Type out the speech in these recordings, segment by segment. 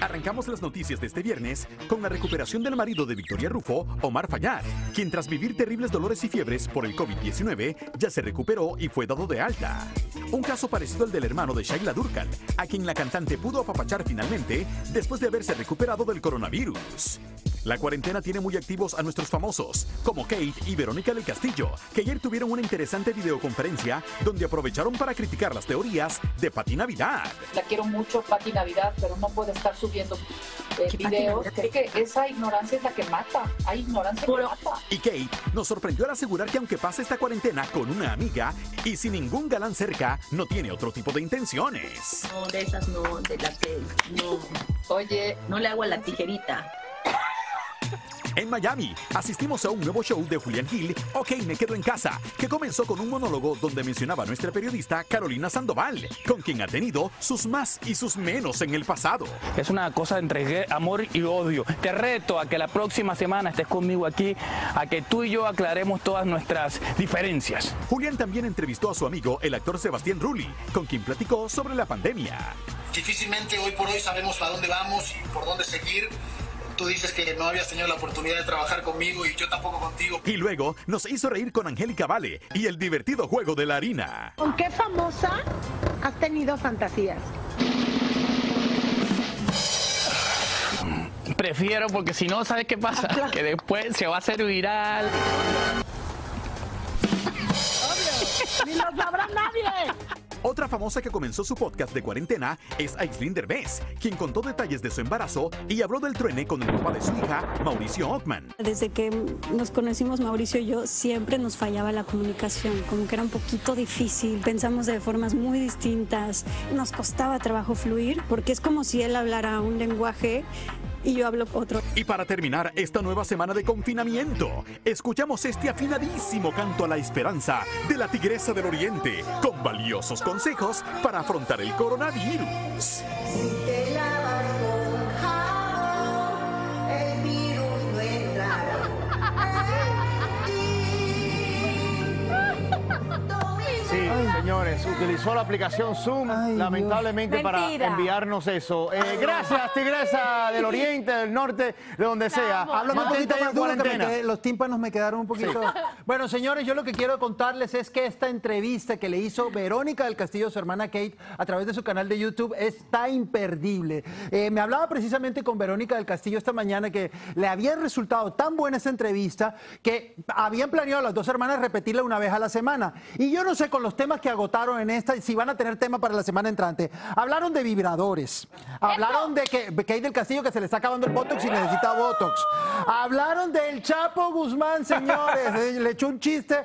Arrancamos las noticias de este viernes con la recuperación del marido de Victoria Rufo, Omar Fayad, quien tras vivir terribles dolores y fiebres por el COVID-19 ya se recuperó y fue dado de alta. Un caso parecido al del hermano de Shaila Durcal, a quien la cantante pudo apapachar finalmente después de haberse recuperado del coronavirus. La cuarentena tiene muy activos a nuestros famosos, como Kate y Verónica del Castillo, que ayer tuvieron una interesante videoconferencia donde aprovecharon para criticar las teorías de Paty Navidad. La quiero mucho, Paty Navidad, pero no puede estar subiendo videos. Creo que esa ignorancia es la que mata. Hay ignorancia que mata. Y Kate nos sorprendió al asegurar que aunque pase esta cuarentena con una amiga y sin ningún galán cerca, no tiene otro tipo de intenciones. No, de esas no, de las que no. Oye, no le hago a la tijerita. En Miami, asistimos a un nuevo show de Julián Gil, Ok, me quedo en casa, que comenzó con un monólogo donde mencionaba a nuestra periodista Carolina Sandoval, con quien ha tenido sus más y sus menos en el pasado. Es una cosa entre amor y odio. Te reto a que la próxima semana estés conmigo aquí, a que tú y yo aclaremos todas nuestras diferencias. Julián también entrevistó a su amigo, el actor Sebastián Rulli, con quien platicó sobre la pandemia. Difícilmente hoy por hoy sabemos a dónde vamos y por dónde seguir. Tú dices que no habías tenido la oportunidad de trabajar conmigo y yo tampoco contigo. Y luego nos hizo reír con Angélica Vale y el divertido juego de la harina. ¿Con qué famosa has tenido fantasías? Prefiero, porque si no, ¿sabes qué pasa? Claro. Que después se va a hacer viral. Obvio, ni lo sabrá nadie. Otra famosa que comenzó su podcast de cuarentena es Aislinn Derbez, quien contó detalles de su embarazo y habló del truene con el papá de su hija, Mauricio Ochmann. Desde que nos conocimos, Mauricio y yo, siempre nos fallaba la comunicación, como que era un poquito difícil, pensamos de formas muy distintas, nos costaba trabajo fluir, porque es como si él hablara un lenguaje y yo hablo otro. Y para terminar esta nueva semana de confinamiento, escuchamos este afinadísimo canto a la esperanza de la Tigresa del Oriente, con valiosos consejos para afrontar el coronavirus. Señores, utilizó la aplicación Zoom, lamentablemente, para enviarnos eso. Gracias, Tigresa del Oriente, del Norte, de donde sea. Háblame un poquito más duro, que los tímpanos me quedaron un poquito... Sí. Bueno, señores, yo lo que quiero contarles es que esta entrevista que le hizo Verónica del Castillo, su hermana Kate, a través de su canal de YouTube, está imperdible. Me hablaba precisamente con Verónica del Castillo esta mañana que le había resultado tan buena esta entrevista que habían planeado las dos hermanas repetirla una vez a la semana. Y yo no sé, con los temas que agotaron en esta, si van a tener tema para la semana entrante. Hablaron de vibradores, hablaron de que Kate del Castillo, que se le está acabando el botox y necesita botox, hablaron del Chapo Guzmán, señores, le echó un chiste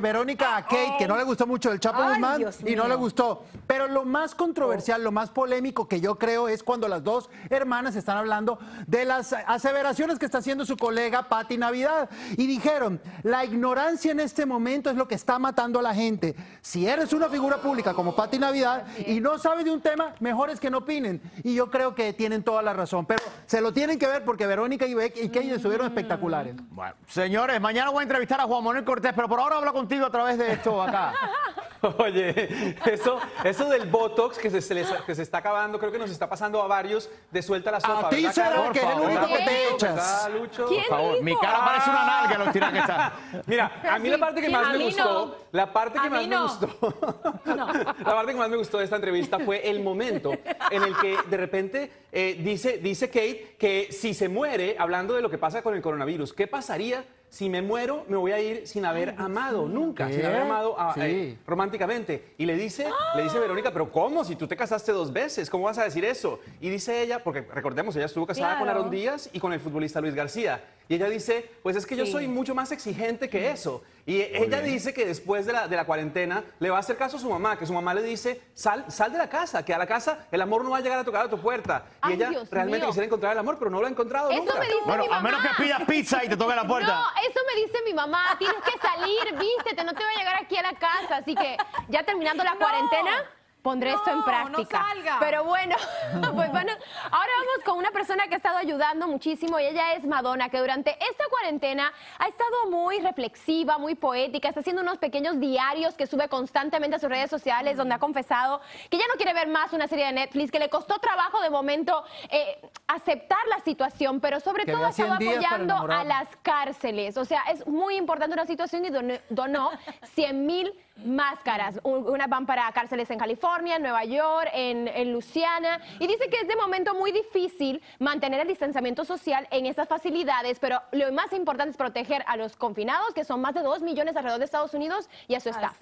Verónica a Kate, que no le gustó mucho el Chapo Guzmán, y no le gustó. Pero lo más controversial, lo más polémico que yo creo es cuando las dos hermanas están hablando de las aseveraciones que está haciendo su colega Paty Navidad, y dijeron, la ignorancia en este momento es lo que está matando a la gente. Si eres una figura pública como Paty Navidad y no sabes de un tema, mejor es que no opinen. Y yo creo que tienen toda la razón. Pero se lo tienen que ver, porque Verónica y Kate estuvieron espectaculares. Bueno, señores, mañana voy a entrevistar a Juan Manuel Cortés, pero por ahora hablo contigo a través de esto acá. Oye, eso del botox que se está acabando, creo que nos está pasando a varios de Suelta La Sopa. A ti será que es el único que te echas. Por favor, mi cara parece una nalga lo tirada que está. Mira, a mí la parte que más me gustó, la parte que más me gustó de esta entrevista fue el momento en el que de repente dice Kate que si se muere, hablando de lo que pasa con el coronavirus, ¿qué pasaría? Si me muero, me voy a ir sin haber amado nunca, sin haber amado románticamente. Y le dice Verónica, pero ¿cómo? Si tú te casaste dos veces, ¿cómo vas a decir eso? Y dice ella, porque recordemos, ella estuvo casada con Aaron Díaz y con el futbolista Luis García. Y ella dice, pues es que yo soy mucho más exigente que eso. Y ella dice que después de la cuarentena le va a hacer caso a su mamá, que su mamá le dice, sal de la casa, que a la casa el amor no va a llegar a tocar a tu puerta. Y ella realmente quisiera encontrar el amor, pero no lo ha encontrado nunca. Bueno, a menos que pidas pizza y te toque la puerta. No, eso me dice mi mamá, tienes que salir, vístete, no te va a llegar aquí a la casa. Así que ya terminando la cuarentena, pondré esto en práctica. No salga. Pero bueno, pues bueno, ahora vamos con una persona que ha estado ayudando muchísimo y ella es Madonna, que durante esta cuarentena ha estado muy reflexiva, muy poética, está haciendo unos pequeños diarios que sube constantemente a sus redes sociales, donde ha confesado que ya no quiere ver más una serie de Netflix, que le costó trabajo de momento aceptar la situación, pero sobre todo estaba apoyando a las cárceles. O sea, es muy importante una situación y donó 100.000 máscaras. Unas van para cárceles en California, en Nueva York, en Luisiana. Y dice que es de momento muy difícil mantener el distanciamiento social en esas facilidades, pero lo más importante es proteger a los confinados, que son más de 2 millones alrededor de Estados Unidos, y a su staff.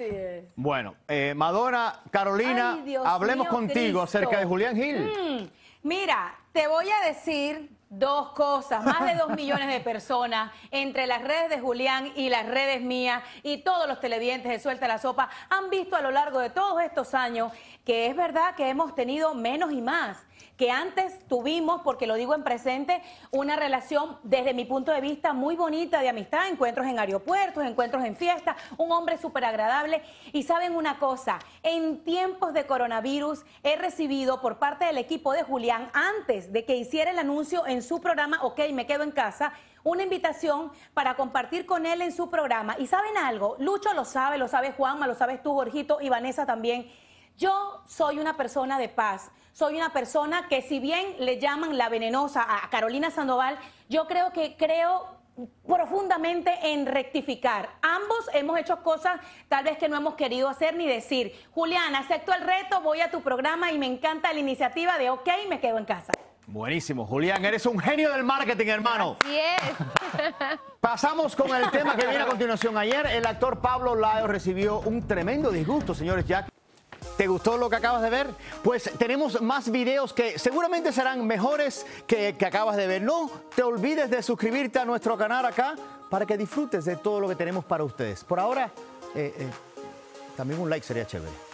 Bueno, Madonna, Carolina, hablemos contigo acerca de Julián Gil. Mira, te voy a decir dos cosas. Más de 2 millones de personas entre las redes de Julián y las redes mías y todos los televidentes de Suelta la Sopa han visto a lo largo de todos estos años que es verdad que hemos tenido menos y más. Que antes tuvimos, porque lo digo en presente, una relación desde mi punto de vista muy bonita de amistad, encuentros en aeropuertos, encuentros en fiestas, un hombre súper agradable. Y saben una cosa, en tiempos de coronavirus he recibido por parte del equipo de Julián, antes de que hiciera el anuncio en su programa, ok, me quedo en casa, una invitación para compartir con él en su programa. Y ¿saben algo? Lucho lo sabe Juanma, lo sabes tú, Jorgito, y Vanessa también. Yo soy una persona de paz, soy una persona que si bien le llaman la venenosa a Carolina Sandoval, yo creo que profundamente en rectificar. Ambos hemos hecho cosas tal vez que no hemos querido hacer ni decir. Julián, acepto el reto, voy a tu programa y me encanta la iniciativa de OK, me quedo en casa. Buenísimo, Julián, eres un genio del marketing, hermano. Así es. Pasamos con el tema que viene a continuación. Ayer el actor Pablo Lado recibió un tremendo disgusto, señores. ¿Te gustó lo que acabas de ver? Pues tenemos más videos que seguramente serán mejores que acabas de ver. No te olvides de suscribirte a nuestro canal acá para que disfrutes de todo lo que tenemos para ustedes. Por ahora, también un like sería chévere.